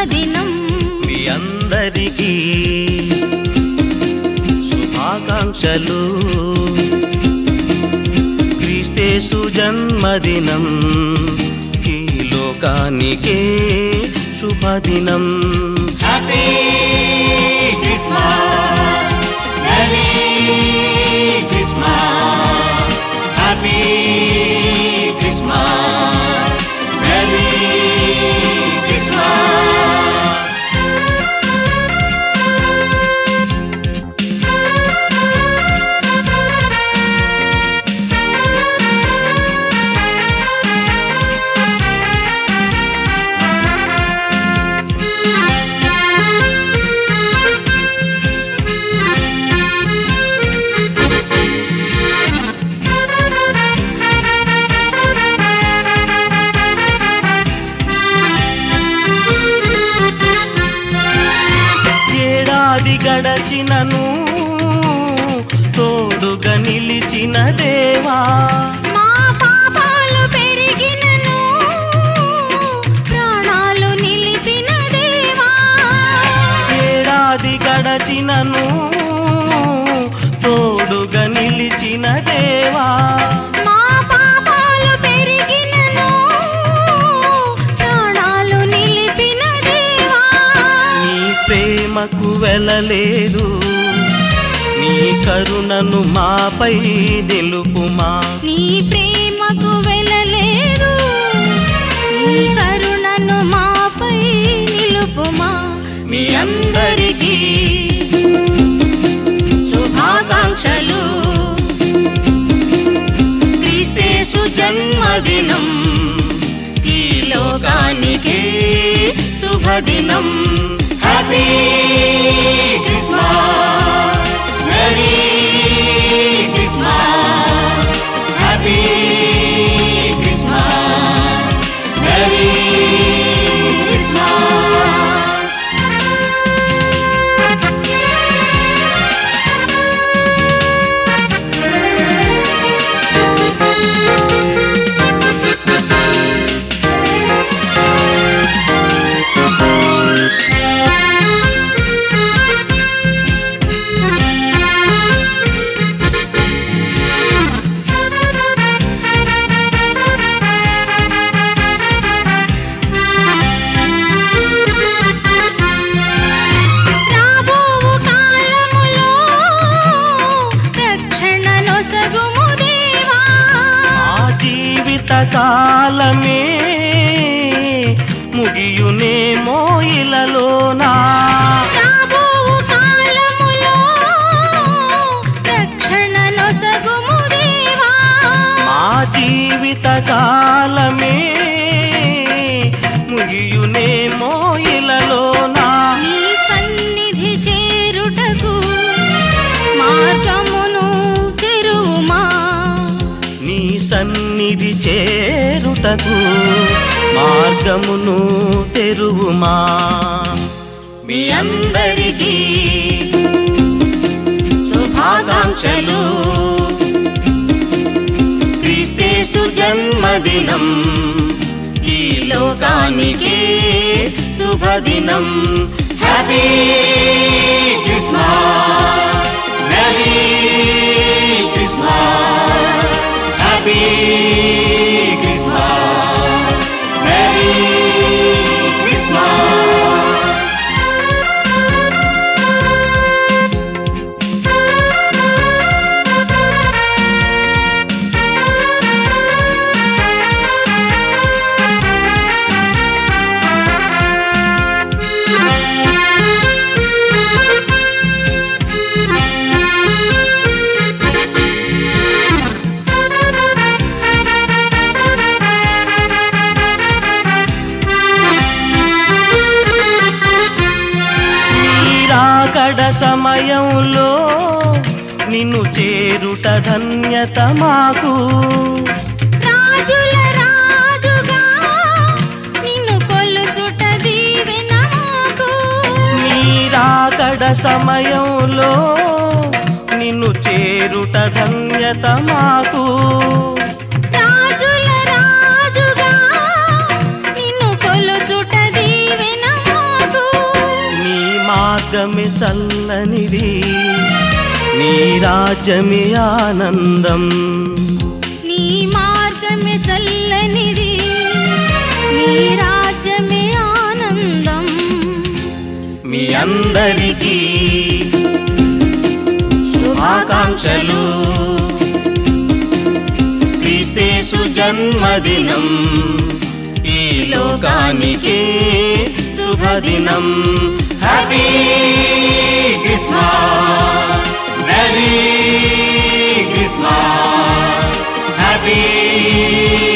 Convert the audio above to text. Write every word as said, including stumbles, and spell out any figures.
జన్మదినం మీ అందరికీ శుభాకాంక్షలు క్రీస్తు జన్మదినం ఈ లోకానికే శుభదినం happy Christmas merry Christmas happy Christmas తోడుగా నిలిచిన దేవా మా పాపాలు పెరిగినను ప్రాణాలు నిలిపిన దేవా ఏడాది గడచినను తోడుగా నిలిచిన దేవా మా పాపాలు పెరిగినను ప్రాణాలు నిలిపిన దేవా నీ ప్రేమకు వెలలేదు నీ కరుణను మాపై నిలుపుమా నీ ప్రేమకు వెలలేదు నీ కరుణను మాపై నిలుపుమా మీ అందరికీ శుభాకాంక్షలు క్రీస్తు జన్మదినం ఈ లోకానికే శుభదినం happy Christmas Merry Christmas, Happy Christmas, Merry Christmas. కాలమే ముగియునే మోయిలలోనా రాబోవు కాలములో రక్షణనొసగుము దేవా మా జీవిత కాలమే ముగియునే మోయిలలోనా నీ సన్నిధి చేరుటకు మార్గమును తెరువుమా నీ సన్ని నిధి చేరుటకు మార్గమును తెరువుమా మీ అందరికీ శుభాకాంక్షలు క్రీస్తు జన్మదినం ఈ లోకానికి శుభదినం happy Christmas merry Christmas Happy Christmas, Merry Christmas. సమయంలో నిన్ను చేరుట ధన్యత మాకు రాజుల రాజుగా నిన్ను కొలుచుట దీవెన మాకు నీ రాకడ సమయంలో నిన్ను చేరుట ధన్యత మాకు రాజుల రాజుగా నిన్ను కొలుచుట దీవెన మాకు రాజ్యమే ఆనందం నీ మార్గమే చల్లనిది నీ రాజ్యమే ఆనందం మీ అందరికీ శుభాకాంక్షలు క్రీస్తు జన్మదినం ఈ లోకానికి శుభదినం happy Christmas Merry Christmas, Happy